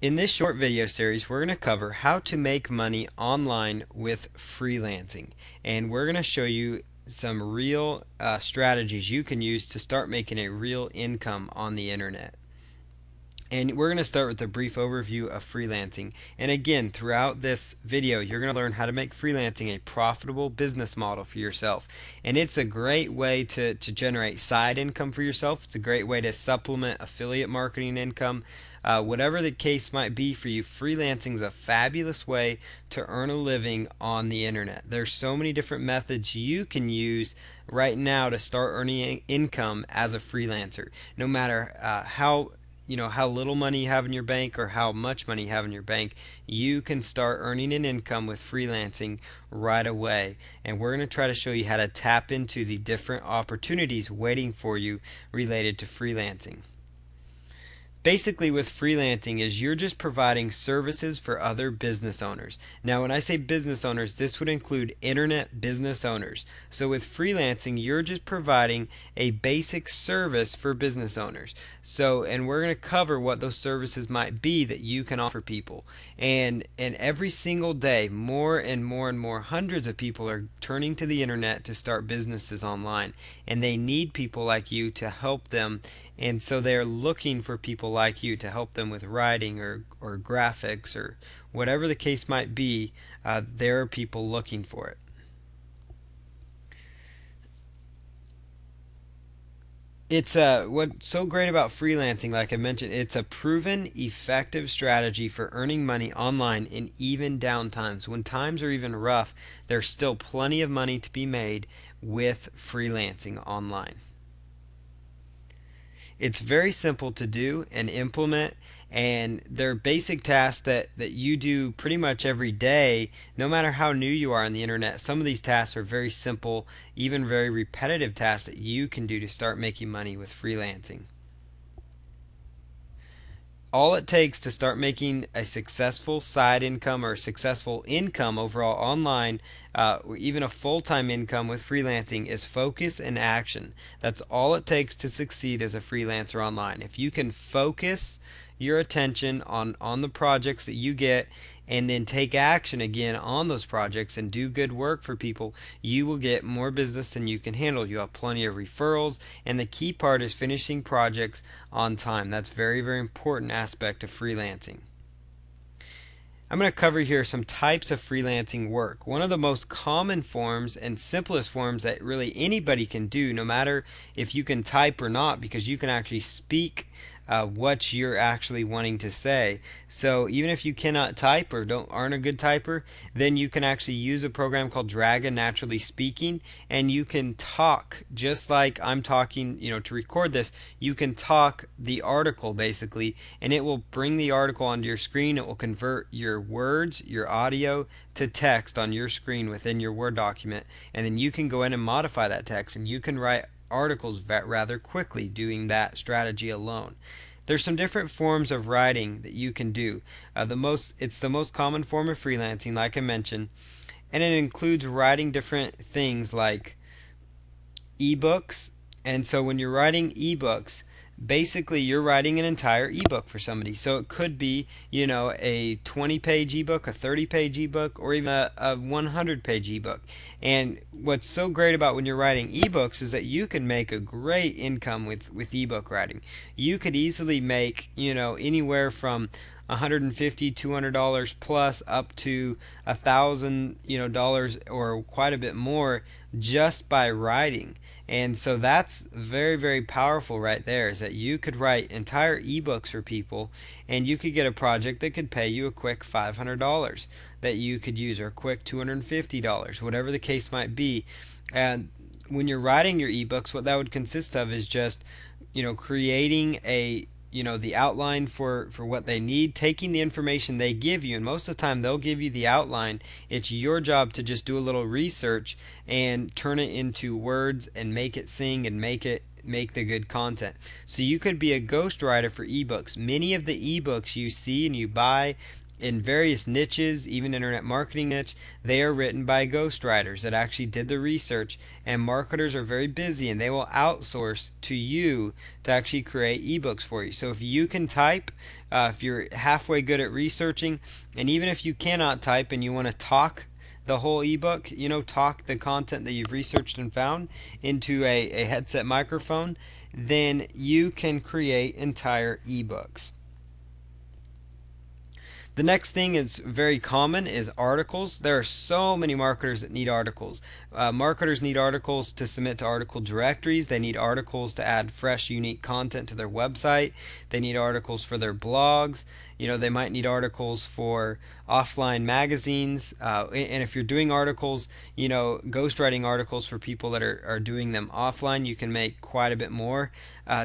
In this short video series, we're going to cover how to make money online with freelancing, and we're going to show you some real strategies you can use to start making a real income on the internet. And we're going to start with a brief overview of freelancing. And again, throughout this video, you're going to learn how to make freelancing a profitable business model for yourself. And it's a great way to generate side income for yourself. It's a great way to supplement affiliate marketing income. Whatever the case might be for you, freelancing is a fabulous way to earn a living on the internet. There's so many different methods you can use right now to start earning income as a freelancer. No matter how little money you have in your bank or how much money you have in your bank, you can start earning an income with freelancing right away. And we're going to try to show you how to tap into the different opportunities waiting for you related to freelancing. Basically, with freelancing is you're just providing services for other business owners. Now, when I say business owners, this would include internet business owners. So with freelancing, you're just providing a basic service for business owners. So, and we're going to cover what those services might be that you can offer people. And every single day, more and more hundreds of people are turning to the internet to start businesses online, and they need people like you to help them. And so they're looking for people like you to help them with writing or graphics or whatever the case might be. There are people looking for it. It's what's so great about freelancing, like I mentioned, it's a proven effective strategy for earning money online in even down times. When times are even rough, there's still plenty of money to be made with freelancing online. It's very simple to do and implement, and they're basic tasks that you do pretty much every day, no matter how new you are on the internet. Some of these tasks are very simple, even very repetitive tasks that you can do to start making money with freelancing. All it takes to start making a successful side income or successful income overall online, or even a full-time income with freelancing, is focus and action. That's all it takes to succeed as a freelancer online. If you can focus your attention on the projects that you get and then take action again on those projects and do good work for people, you will get more business than you can handle. You have plenty of referrals, and the key part is finishing projects on time. That's very, very important aspect of freelancing. I'm going to cover here some types of freelancing work. One of the most common forms and simplest forms that really anybody can do, no matter if you can type or not, because you can actually speak what you're actually wanting to say. So even if you cannot type or aren't a good typer, then you can actually use a program called Dragon Naturally Speaking, and you can talk just like I'm talking. To record this, you can talk the article basically, and it will bring the article onto your screen. It will convert your words, your audio, to text on your screen within your Word document, and then you can go in and modify that text, and you can write articles rather quickly doing that strategy alone. There's some different forms of writing that you can do. It's the most common form of freelancing, like I mentioned, and it includes writing different things like ebooks. And so when you're writing ebooks, basically you're writing an entire ebook for somebody. So it could be, a 20-page ebook, a 30-page ebook, or even a 100-page ebook. And what's so great about when you're writing ebooks is that you can make a great income with ebook writing. You could easily make, anywhere from $150, $200 plus up to $1,000, dollars or quite a bit more just by writing. And so that's very, very powerful right there, is that you could write entire ebooks for people, and you could get a project that could pay you a quick $500 that you could use, or a quick $250, whatever the case might be. And when you're writing your ebooks, what that would consist of is just, creating the outline for what they need, taking the information they give you, and most of the time they'll give you the outline. It's your job to just do a little research and turn it into words and make it sing and make the good content. So you could be a ghostwriter for ebooks. Many of the ebooks you see and you buy in various niches, even internet marketing niche, they are written by ghostwriters that actually did the research, and marketers are very busy and they will outsource to you to actually create ebooks for you. So if you can type, if you're halfway good at researching, and even if you cannot type and you want to talk the whole ebook, you know, talk the content that you've researched and found into a headset microphone, then you can create entire ebooks. The next thing is very common is articles. There are so many marketers that need articles. Marketers need articles to submit to article directories. They need articles to add fresh, unique content to their website. They need articles for their blogs. You know, they might need articles for offline magazines. And if you're doing articles, you know, ghostwriting articles for people that are doing them offline, you can make quite a bit more.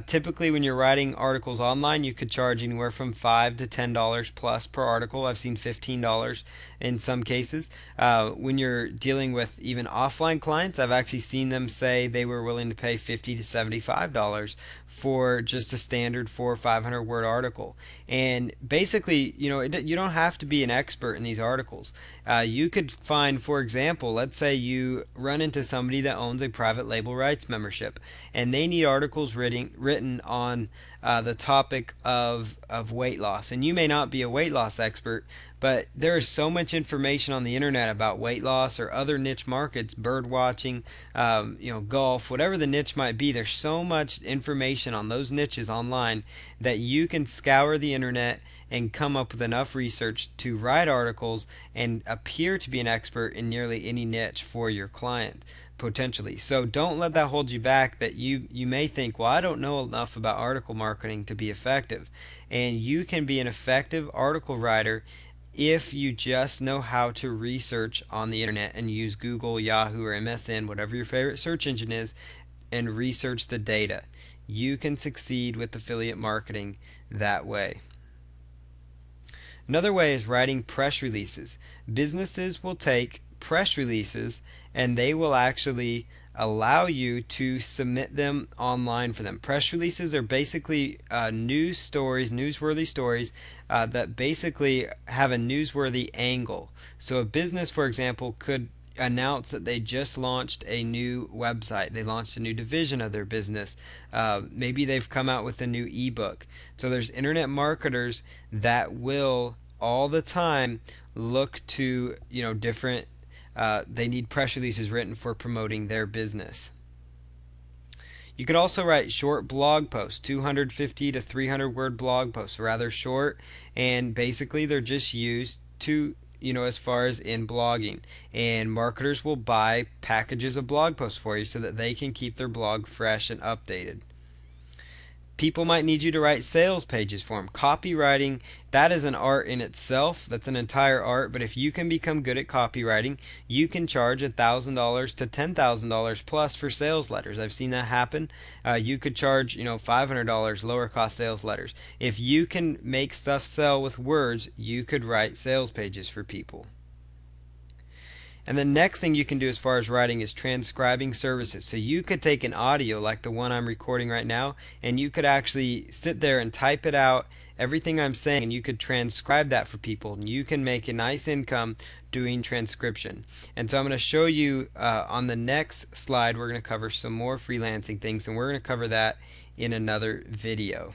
Typically, when you're writing articles online, you could charge anywhere from $5 to $10 plus per article. I've seen $15 in some cases. When you're dealing with even offline clients, I've actually seen them say they were willing to pay $50 to $75 for just a standard 400 or 500 word article. And basically, you know, you don't have to be an expert in these articles. You could find, for example, let's say you run into somebody that owns a private label rights membership, and they need articles written on the topic of weight loss. And you may not be a weight loss expert, but there is so much information on the internet about weight loss or other niche markets, bird watching, you know, golf, whatever the niche might be. There's so much information on those niches online that you can scour the internet and come up with enough research to write articles and appear to be an expert in nearly any niche for your client, potentially. So don't let that hold you back, that you may think, well, I don't know enough about article marketing to be effective. And you can be an effective article writer if you just know how to research on the internet and use Google, Yahoo, or MSN, whatever your favorite search engine is, and research the data. You can succeed with affiliate marketing that way. Another way is writing press releases. Businesses will take press releases and they will actually allow you to submit them online for them. Press releases are basically news stories, newsworthy stories that basically have a newsworthy angle. So a business, for example, could announce that they just launched a new website. They launched a new division of their business. Maybe they've come out with a new ebook. So there's internet marketers that will all the time look to, you know, different. They need press releases written for promoting their business. You could also write short blog posts, 250 to 300 word blog posts, rather short, and basically they're just used to, you know, as far as in blogging, and marketers will buy packages of blog posts for you so that they can keep their blog fresh and updated. People might need you to write sales pages for them. Copywriting, that is an art in itself. That's an entire art. But if you can become good at copywriting, you can charge $1,000 to $10,000 plus for sales letters. I've seen that happen. You could charge, you know, $500 lower cost sales letters. If you can make stuff sell with words, you could write sales pages for people. And the next thing you can do as far as writing is transcribing services. So you could take an audio like the one I'm recording right now, and you could actually sit there and type it out, everything I'm saying, and you could transcribe that for people. And you can make a nice income doing transcription. And so I'm going to show you on the next slide, we're going to cover some more freelancing things, and we're going to cover that in another video.